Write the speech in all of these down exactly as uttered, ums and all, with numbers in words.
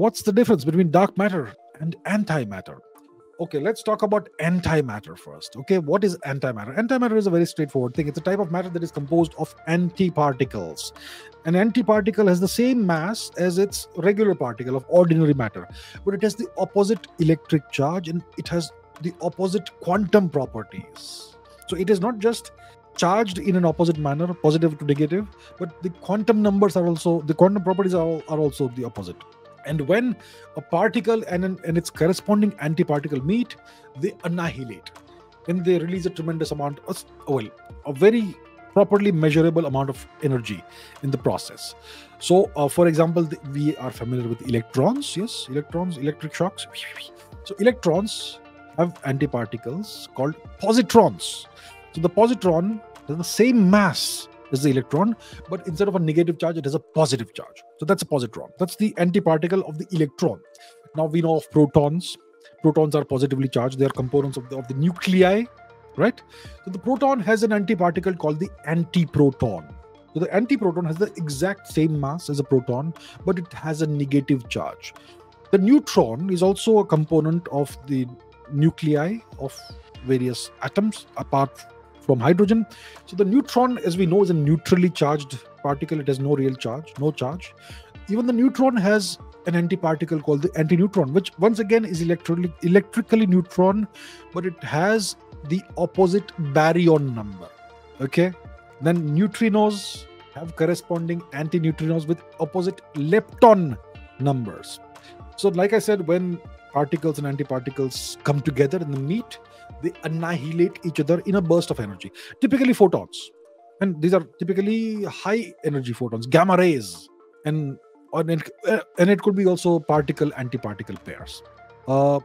What's the difference between dark matter and antimatter? Okay, let's talk about antimatter first. Okay, what is antimatter? Antimatter is a very straightforward thing. It's a type of matter that is composed of antiparticles. An antiparticle has the same mass as its regular particle of ordinary matter, but it has the opposite electric charge and it has the opposite quantum properties. So it is not just charged in an opposite manner, positive to negative, but the quantum numbers are also, the quantum properties are, are also the opposite. And when a particle and, an, and its corresponding antiparticle meet, they annihilate. And they release a tremendous amount, of, well, a very properly measurable amount of energy in the process. So, uh, for example, the, we are familiar with electrons. Yes, electrons, electric shocks. So, electrons have antiparticles called positrons. So, the positron has the same mass is the electron, but instead of a negative charge, it has a positive charge. So that's a positron. That's the antiparticle of the electron. Now we know of protons. Protons are positively charged. They are components of the, of the nuclei, right? So the proton has an antiparticle called the antiproton. So the antiproton has the exact same mass as a proton, but it has a negative charge. The neutron is also a component of the nuclei of various atoms, apart from hydrogen. So the neutron, as we know, is a neutrally charged particle. It has no real charge, no charge. Even the neutron has an antiparticle called the antineutron, which once again is electrically electrically neutron, but it has the opposite baryon number. Okay, then neutrinos have corresponding antineutrinos with opposite lepton numbers. So like I said, when particles and antiparticles come together and they meet, they annihilate each other in a burst of energy. Typically photons. And these are typically high energy photons, gamma rays. And, and, and it could be also particle-antiparticle pairs. Uh,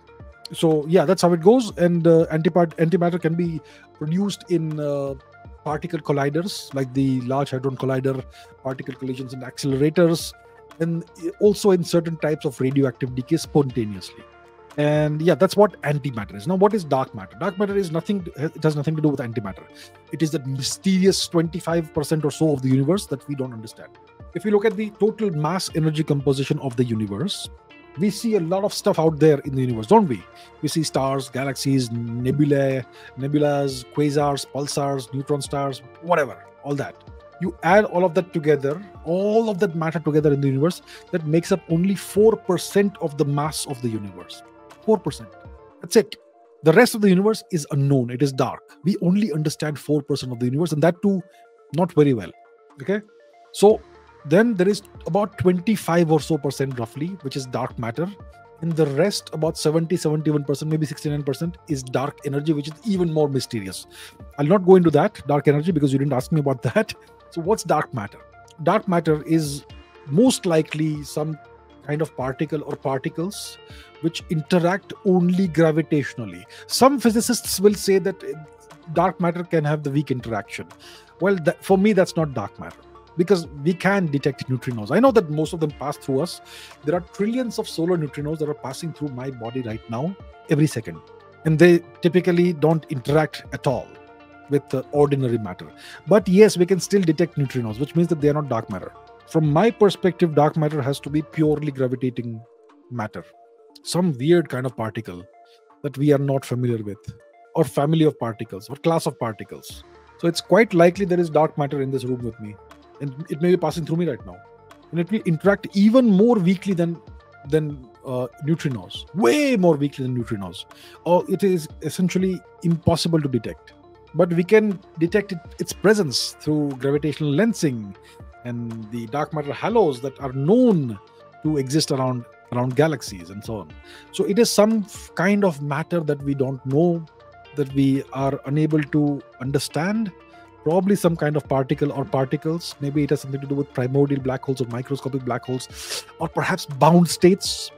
so yeah, that's how it goes. And uh, antipart- antimatter can be produced in uh, particle colliders, like the Large Hadron Collider, particle collisions and accelerators, and also in certain types of radioactive decay spontaneously. And yeah, that's what antimatter is. Now, what is dark matter? Dark matter is nothing, it has nothing to do with antimatter. It is that mysterious twenty-five percent or so of the universe that we don't understand. If you look at the total mass energy composition of the universe, we see a lot of stuff out there in the universe, don't we? We see stars, galaxies, nebulae, nebulas, quasars, pulsars, neutron stars, whatever, all that. You add all of that together, all of that matter together in the universe, that makes up only four percent of the mass of the universe. four percent. That's it. The rest of the universe is unknown. It is dark. We only understand four percent of the universe, and that too, not very well. Okay? So, then there is about twenty-five or so percent roughly, which is dark matter. And the rest, about seventy, seventy-one percent, maybe sixty-nine percent, is dark energy, which is even more mysterious. I'll not go into that, dark energy, because you didn't ask me about that. So what's dark matter? Dark matter is most likely some kind of particle or particles which interact only gravitationally. Some physicists will say that dark matter can have the weak interaction. Well, that, for me, that's not dark matter, because we can detect neutrinos. I know that most of them pass through us. There are trillions of solar neutrinos that are passing through my body right now, every second. And they typically don't interact at all with uh, ordinary matter. But yes, we can still detect neutrinos, which means that they are not dark matter. From my perspective, dark matter has to be purely gravitating matter. Some weird kind of particle that we are not familiar with, or family of particles, or class of particles. So it's quite likely there is dark matter in this room with me. And it may be passing through me right now. And it will interact even more weakly than, than uh, neutrinos. Way more weakly than neutrinos. Or it is essentially impossible to detect. But we can detect it, its presence through gravitational lensing and the dark matter halos that are known to exist around, around galaxies and so on. So it is some kind of matter that we don't know, that we are unable to understand. Probably some kind of particle or particles. Maybe it has something to do with primordial black holes or microscopic black holes, or perhaps bound states,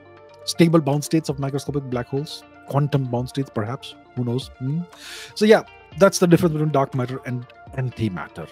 stable bound states of microscopic black holes, quantum bound states perhaps, who knows. Hmm. So yeah, that's the difference between dark matter and antimatter.